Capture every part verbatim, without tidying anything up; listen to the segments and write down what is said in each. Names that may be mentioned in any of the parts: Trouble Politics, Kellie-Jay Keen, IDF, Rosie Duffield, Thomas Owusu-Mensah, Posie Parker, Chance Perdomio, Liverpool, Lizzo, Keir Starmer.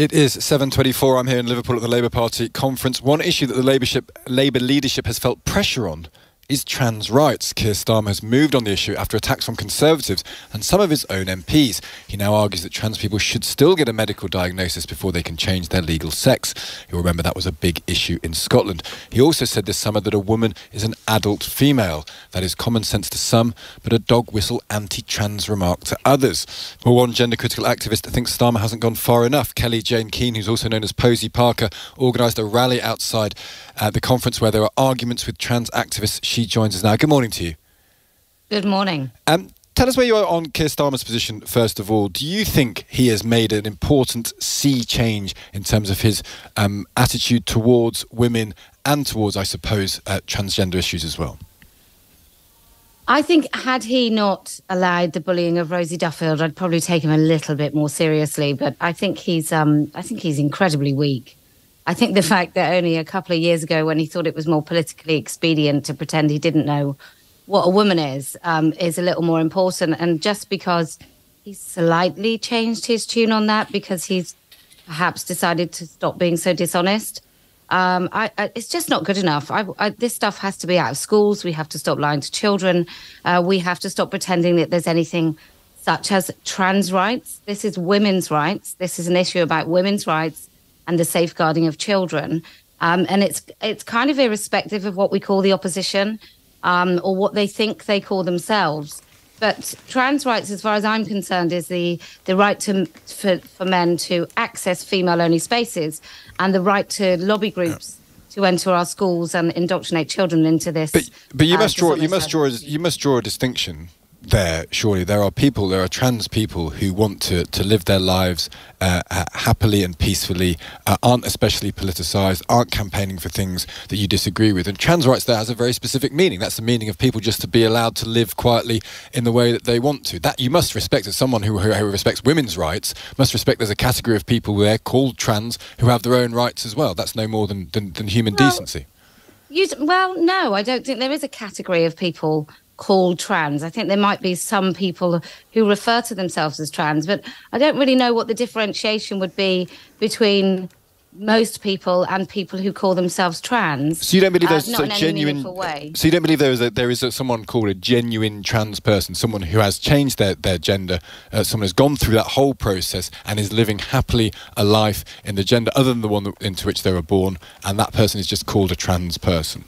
It is seven twenty-four. I'm here in Liverpool at the Labour Party conference. One issue that the Labour, ship, Labour leadership has felt pressure on is trans rights. Keir Starmer has moved on the issue after attacks from Conservatives and some of his own M Ps. He now argues that trans people should still get a medical diagnosis before they can change their legal sex. You'll remember that was a big issue in Scotland. He also said this summer that a woman is an adult female. That is common sense to some, but a dog whistle anti-trans remark to others. Well, one gender-critical activist thinks Starmer hasn't gone far enough. Kellie-Jay Keen, who's also known as Posie Parker, organised a rally outside uh, the conference where there were arguments with trans activists. She She joins us now. Good morning to you. Good morning. Um, tell us where you are on Keir Starmer's position, first of all. Do you think he has made an important sea change in terms of his um, attitude towards women and towards, I suppose, uh, transgender issues as well? I think had he not allowed the bullying of Rosie Duffield, I'd probably take him a little bit more seriously. But I think he's, um, I think he's incredibly weak. I think the fact that only a couple of years ago, when he thought it was more politically expedient to pretend he didn't know what a woman is, um, is a little more important. And just because he slightly changed his tune on that, because he's perhaps decided to stop being so dishonest, um, I, I, it's just not good enough. I, I, this stuff has to be out of schools. We have to stop lying to children. Uh, we have to stop pretending that there's anything such as trans rights. This is women's rights. This is an issue about women's rights and the safeguarding of children. Um, and it's it's kind of irrespective of what we call the opposition um, or what they think they call themselves. But trans rights, as far as I'm concerned, is the, the right to, for, for men to access female-only spaces and the right to lobby groups to enter our schools and indoctrinate children into this. But, but you, uh, must draw, you, must draw a, you must draw a distinction there, surely. There are people, there are trans people who want to, to live their lives uh, uh, happily and peacefully, uh, aren't especially politicised, aren't campaigning for things that you disagree with. And trans rights there has a very specific meaning. That's the meaning of people just to be allowed to live quietly in the way that they want to. That you must respect, as someone who, who, who respects women's rights, must respect there's a category of people there called trans who have their own rights as well. That's no more than, than, than human well, decency. You, well, no, I don't think there is a category of people called trans. I think there might be some people who refer to themselves as trans, but I don't really know what the differentiation would be between most people and people who call themselves trans. So you don't believe there's uh, not so in any genuine meaningful way. So you don't believe there is a, there is a, someone called a genuine trans person, someone who has changed their their gender, uh, someone who's gone through that whole process and is living happily a life in the gender other than the one that, into which they were born, and that person is just called a trans person.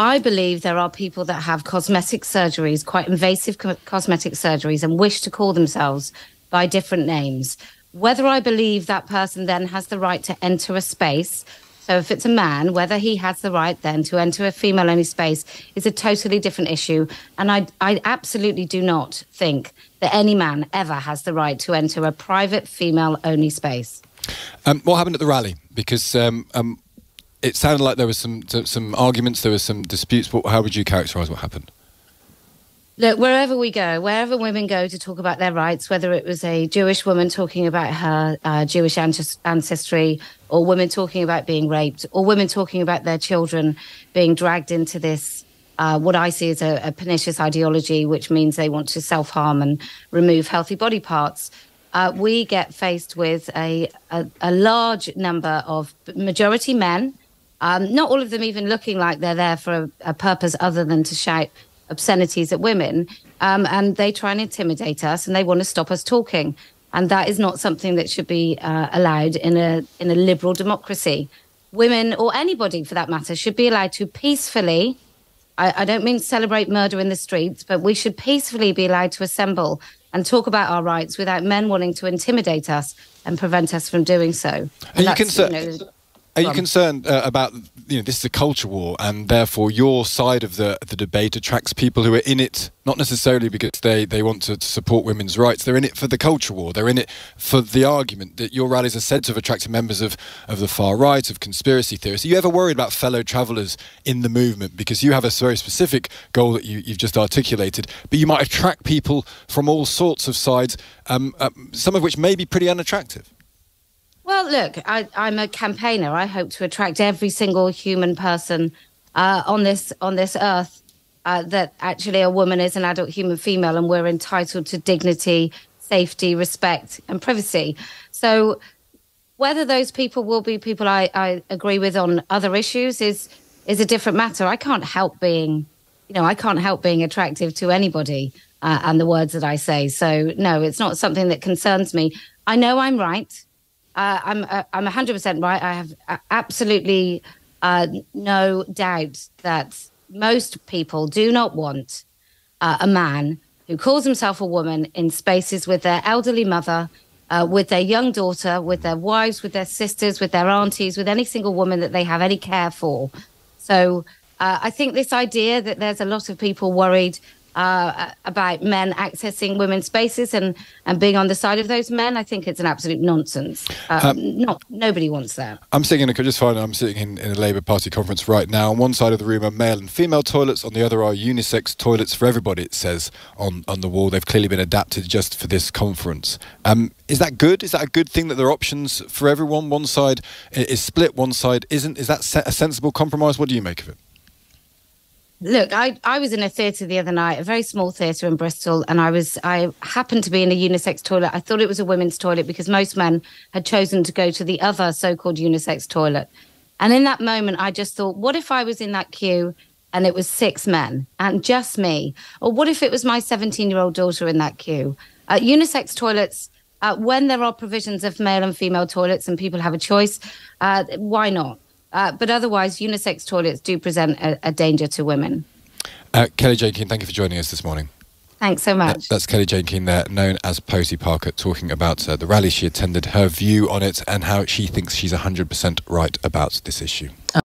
I believe there are people that have cosmetic surgeries, quite invasive co cosmetic surgeries, and wish to call themselves by different names. Whether I believe that person then has the right to enter a space, so if it's a man, whether he has the right then to enter a female-only space is a totally different issue. And I, I absolutely do not think that any man ever has the right to enter a private female-only space. Um, what happened at the rally? Because... Um, um it sounded like there was some some arguments, there was some disputes. How would you characterise what happened? Look, wherever we go, wherever women go to talk about their rights, whether it was a Jewish woman talking about her uh, Jewish ancestry, or women talking about being raped, or women talking about their children being dragged into this, uh, what I see as a, a pernicious ideology, which means they want to self-harm and remove healthy body parts. Uh, we get faced with a, a, a large number of majority men. Um, not all of them even looking like they're there for a, a purpose other than to shout obscenities at women. Um, and they try and intimidate us and they want to stop us talking. And that is not something that should be uh, allowed in a, in a liberal democracy. Women, or anybody for that matter, should be allowed to peacefully, I, I don't mean celebrate murder in the streets, but we should peacefully be allowed to assemble and talk about our rights without men wanting to intimidate us and prevent us from doing so. And are you concerned? You know, Are you concerned uh, about, you know, this is a culture war and therefore your side of the, the debate attracts people who are in it, not necessarily because they, they want to support women's rights, they're in it for the culture war, they're in it for the argument that your rallies are said to have attracted members of, of the far right, of conspiracy theorists. Are you ever worried about fellow travellers in the movement? Because you have a very specific goal that you, you've just articulated, but you might attract people from all sorts of sides, um, uh, some of which may be pretty unattractive. Well, look, I, I'm a campaigner. I hope to attract every single human person uh, on this on this earth uh, that actually a woman is an adult human female and we're entitled to dignity, safety, respect and privacy. So Whether those people will be people I, I agree with on other issues is is a different matter. I can't help being, you know, I can't help being attractive to anybody uh, and the words that I say. So, no, it's not something that concerns me. I know I'm right. Uh, I'm uh, I'm one hundred percent right. I have absolutely uh, no doubt that most people do not want uh, a man who calls himself a woman in spaces with their elderly mother, uh, with their young daughter, with their wives, with their sisters, with their aunties, with any single woman that they have any care for. So uh, I think this idea that there's a lot of people worried uh, about men accessing women's spaces and, and being on the side of those men, I think it's an absolute nonsense. Uh, um, not Nobody wants that. I'm sitting in a, just find I'm sitting in, in a Labour Party conference right now. On one side of the room are male and female toilets. On the other are unisex toilets for everybody, it says on, on the wall. They've clearly been adapted just for this conference. Um, is that good? Is that a good thing that there are options for everyone? One side is split, one side isn't. Is that a sensible compromise? What do you make of it? Look, I, I was in a theatre the other night, a very small theatre in Bristol, and I was I happened to be in a unisex toilet. I thought it was a women's toilet because most men had chosen to go to the other so-called unisex toilet. And in that moment, I just thought, what if I was in that queue and it was six men and just me? Or what if it was my seventeen-year-old daughter in that queue? Uh, unisex toilets, uh, when there are provisions of male and female toilets and people have a choice, uh, why not? Uh, but otherwise, unisex toilets do present a, a danger to women. Uh, Kellie-Jay Keen, thank you for joining us this morning. Thanks so much. That, that's Kellie-Jay Keen there, known as Posie Parker, talking about uh, the rally she attended, her view on it, and how she thinks she's one hundred percent right about this issue. Oh.